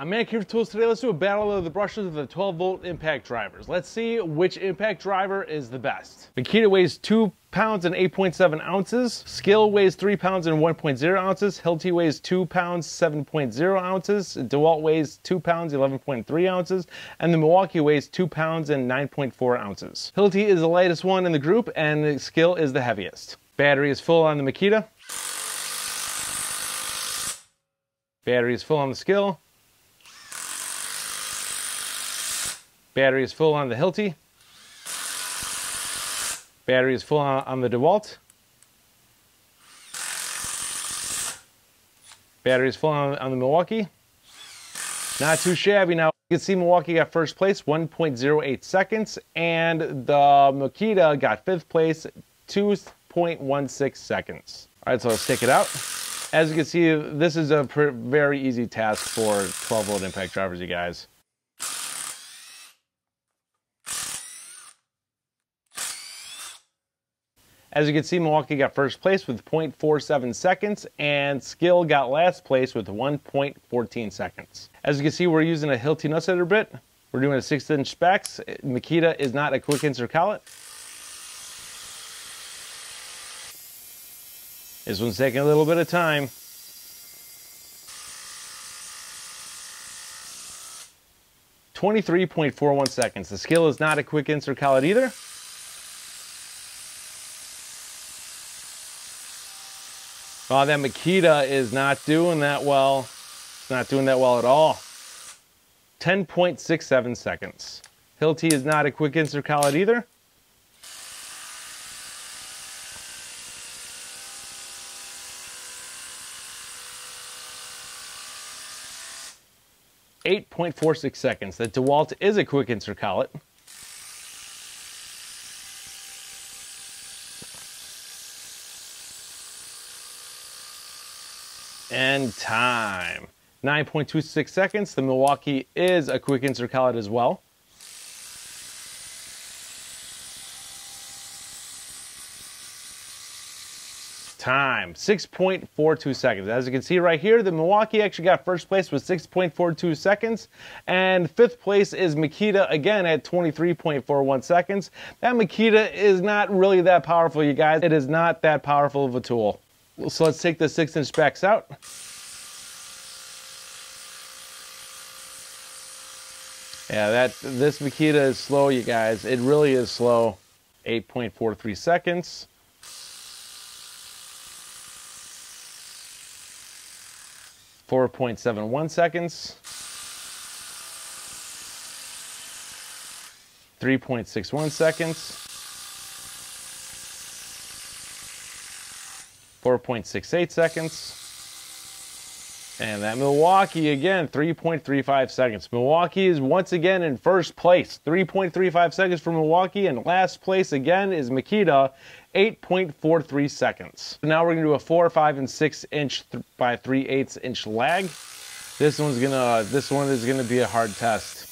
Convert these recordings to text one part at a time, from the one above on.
I'm Mac here with Tools Today. Let's do a battle of the brushes with the 12-volt impact drivers. Let's see which impact driver is the best. Makita weighs 2 pounds and 8.7 ounces. Skill weighs 3 pounds and 1.0 ounces. Hilti weighs 2 pounds, 7.0 ounces. DeWalt weighs 2 pounds, 11.3 ounces. And the Milwaukee weighs 2 pounds and 9.4 ounces. Hilti is the lightest one in the group and the Skill is the heaviest. Battery is full on the Makita. Battery is full on the Skill. Battery is full on the Hilti. Battery is full on the DeWalt. Battery is full on the Milwaukee. Not too shabby now. You can see Milwaukee got first place, 1.08 seconds, and the Makita got fifth place, 2.16 seconds. All right, so let's take it out. As you can see, this is a very easy task for 12-volt impact drivers, you guys. As you can see, Milwaukee got first place with 0.47 seconds, and Skill got last place with 1.14 seconds. As you can see, we're using a Hilti nutsheader bit. We're doing a 6-inch specs. Makita is not a quick insert collet. This one's taking a little bit of time. (23.41 seconds). The Skill is not a quick insert collet either. Oh, that Makita is not doing that well. It's not doing that well at all. 10.67 seconds. Hilti is not a quick insert collet either. (8.46 seconds). The DeWalt is a quick insert collet. And time. 9.26 seconds. The Milwaukee is a quick insert collet as well. Time. 6.42 seconds. As you can see right here, the Milwaukee actually got first place with 6.42 seconds. And fifth place is Makita again at 23.41 seconds. That Makita is not really that powerful, you guys. It is not that powerful of a tool. So let's take the 6-inch specs out. Yeah, this Makita is slow, you guys. It really is slow. 8.43 seconds. (4.71 seconds). 3.61 seconds. 4.68 seconds. And that Milwaukee again, 3.35 seconds. Milwaukee is once again in first place. 3.35 seconds for Milwaukee, and last place again is Makita, 8.43 seconds. Now we're gonna do a 4, 5, and 6 inch by 3/8 inch lag. This one is gonna be a hard test.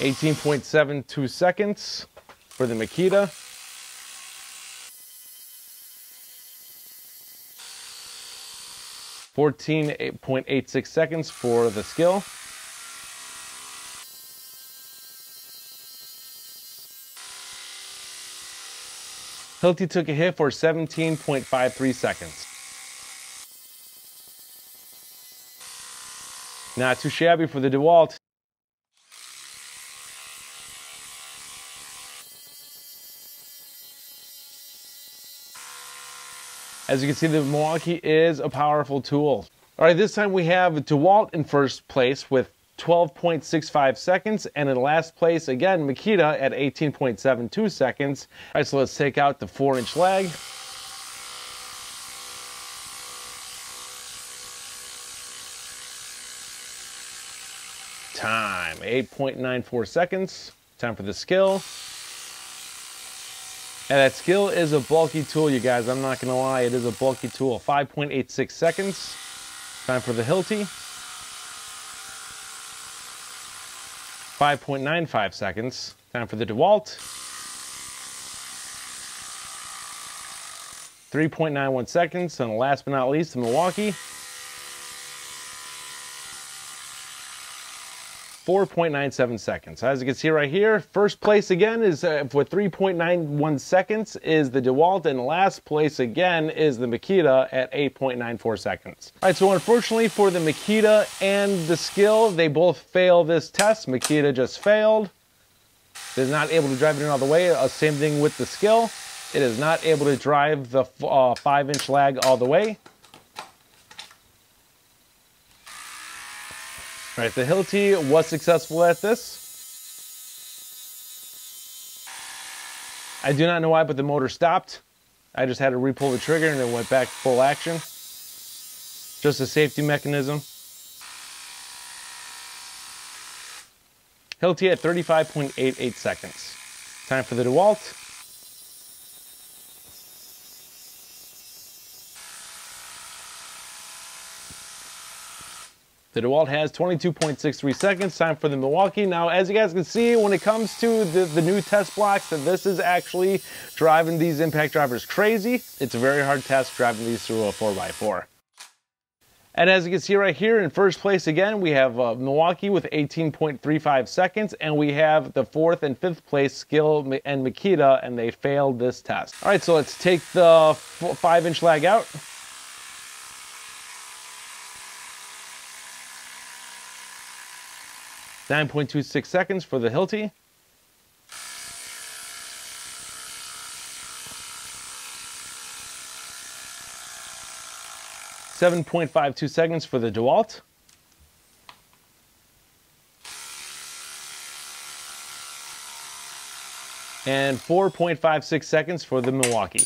(18.72 seconds). For the Makita. 14.86 seconds for the Skill. 'Hilti took a hit for 17.53 seconds. Not too shabby for the DeWalt. 'As you can see, the Milwaukee is a powerful tool. All right, this time we have DeWalt in first place with 12.65 seconds, and in last place, again, Makita at 18.72 seconds. All right, so let's take out the 4-inch lag. Time, 8.94 seconds. Time for the Skill. And that Skill is a bulky tool, you guys. I'm not gonna lie, it is a bulky tool. 5.86 seconds. Time for the Hilti. 5.95 seconds. Time for the DeWalt. 3.91 seconds. And last but not least, the Milwaukee, 4.97 seconds. As you can see right here, first place again is with 3.91 seconds is the DeWalt, and last place again is the Makita at 8.94 seconds. All right, so unfortunately for the Makita and the Skill, they both fail this test. Makita just failed. They're not able to drive it in all the way. Same thing with the Skill. It is not able to drive the 5-inch lag all the way. All right, the Hilti was successful at this. I do not know why, but the motor stopped. I just had to re-pull the trigger and it went back to full action. Just a safety mechanism. Hilti at 35.88 seconds. Time for the DeWalt. The DeWalt has 22.63 seconds. Time for the Milwaukee. Now, as you guys can see, when it comes to the new test blocks, that this is actually driving these impact drivers crazy. It's a very hard test driving these through a 4x4. And as you can see right here, in first place again, we have Milwaukee with 18.35 seconds, and we have the fourth and fifth place Skill and Makita, and they failed this test. All right, so let's take the 5-inch lag out. Nine 9.26 seconds for the Hilti. Seven 7.52 seconds for the DeWalt. And 4.56 seconds for the Milwaukee.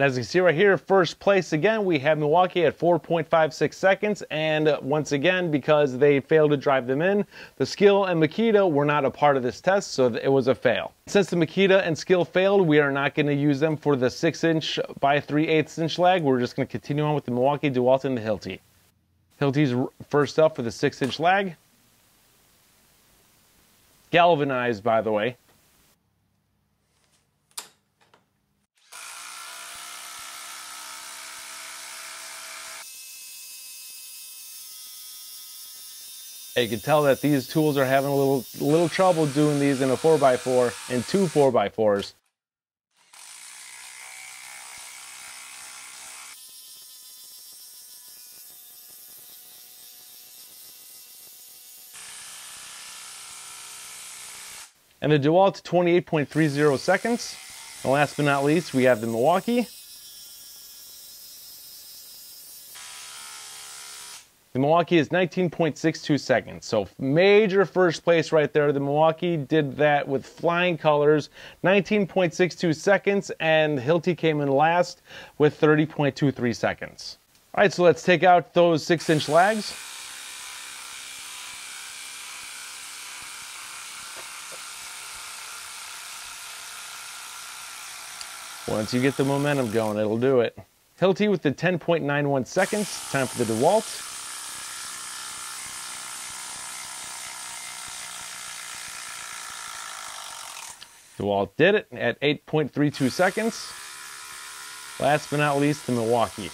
And as you can see right here, first place again, we have Milwaukee at 4.56 seconds. And once again, because they failed to drive them in, the Skill and Makita were not a part of this test, so it was a fail. Since the Makita and Skill failed, we are not going to use them for the 6-inch by 3/8-inch lag. We're just going to continue on with the Milwaukee, DeWalt, and the Hilti. Hilti's first up for the 6-inch lag. Galvanized, by the way. You can tell that these tools are having a little trouble doing these in a 4x4 and two 4x4s. And the DeWalt 28.30 seconds. And last but not least, we have the Milwaukee. The Milwaukee is 19.62 seconds, so major first place right there. The Milwaukee did that with flying colors, 19.62 seconds, and Hilti came in last with 30.23 seconds. All right, so let's take out those 6-inch lags. Once you get the momentum going, it'll do it. Hilti with the 10.91 seconds, time for the DeWalt. DeWalt did it at 8.32 seconds. Last but not least, the Milwaukee.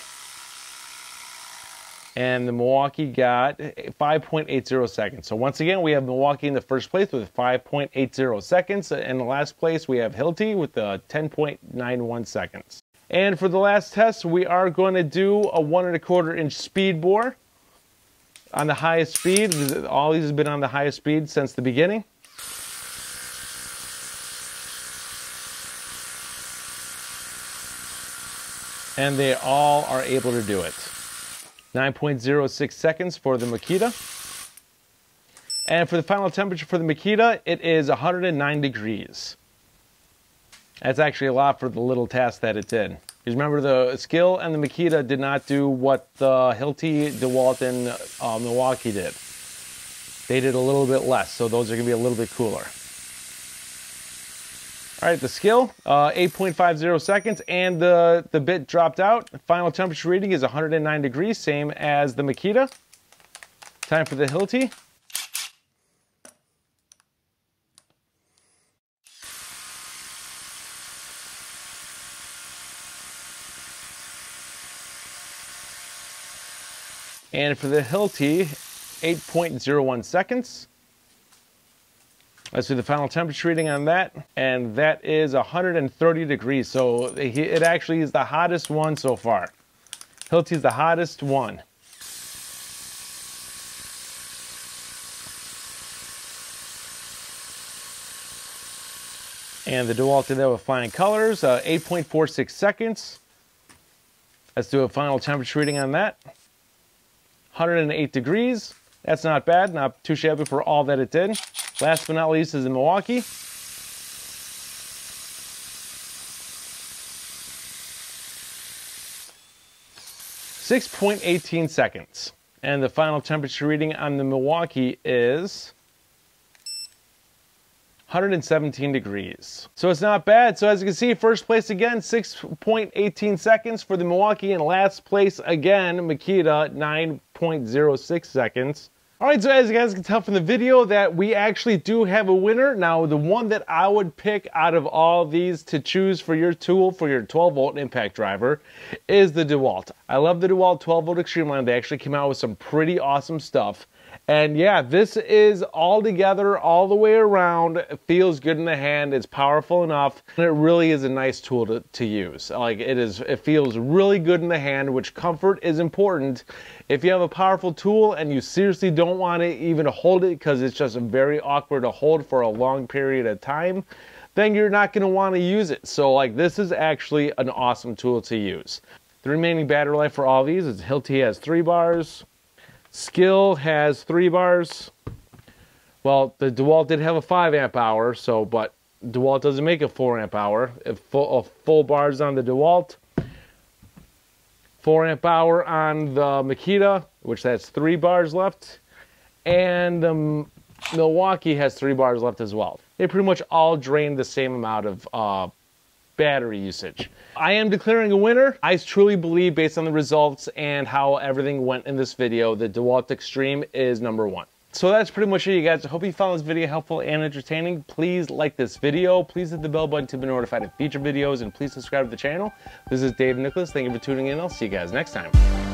And the Milwaukee got 5.80 seconds. So once again, we have Milwaukee in the first place with 5.80 seconds. In the last place, we have Hilti with the 10.91 seconds. And for the last test, we are going to do a 1.25-inch speed bore on the highest speed. All these have been on the highest speed since the beginning. And they all are able to do it. 9.06 seconds for the Makita. And for the final temperature for the Makita, it is 109 degrees. That's actually a lot for the little task that it did. Because remember, the Skill and the Makita did not do what the Hilti, DeWalt, and Milwaukee did. They did a little bit less, so those are gonna be a little bit cooler. All right, the Skill, 8.50 seconds, and the bit dropped out. Final temperature reading is 109 degrees, same as the Makita. Time for the Hilti. And for the Hilti, 8.01 seconds. Let's do the final temperature reading on that, and that is 130 degrees. So it actually is the hottest one so far. Hilti is the hottest one. And the DeWalt did that with flying colors, 8.46 seconds. Let's do a final temperature reading on that. 108 degrees. That's not bad, not too shabby for all that it did. Last but not least is in Milwaukee. .18 seconds. And the final temperature reading on the Milwaukee is 117 degrees. So it's not bad. So as you can see, first place again, 6.18 seconds for the Milwaukee, and last place again, Makita, 9.06 seconds. All right, so as you guys can tell from the video that we actually do have a winner. Now, the one that I would pick out of all these to choose for your tool for your 12-volt impact driver is the DeWalt. I love the DeWalt 12-volt Extreme Line. They actually came out with some pretty awesome stuff. And yeah, this is all together, all the way around. It feels good in the hand. It's powerful enough. And it really is a nice tool to use. Like it feels really good in the hand, which comfort is important. If you have a powerful tool and you seriously don't want to even hold it because it's just very awkward to hold for a long period of time, then you're not going to want to use it. So like this is actually an awesome tool to use. The remaining battery life for all these is Hilti has 3 bars. Skill has 3 bars. Well, the DeWalt did have a 5 amp hour, so but DeWalt doesn't make a 4 amp hour. Full bars on the DeWalt, 4 amp hour on the Makita, which that's 3 bars left, and Milwaukee has 3 bars left as well. They pretty much all drained the same amount of battery usage. I am declaring a winner. I truly believe, based on the results and how everything went in this video, the DeWalt Extreme is #1. So that's pretty much it, you guys. I hope you found this video helpful and entertaining. Please like this video. Please hit the bell button to be notified of future videos, and please subscribe to the channel. This is Dave Nicholas. Thank you for tuning in. I'll see you guys next time.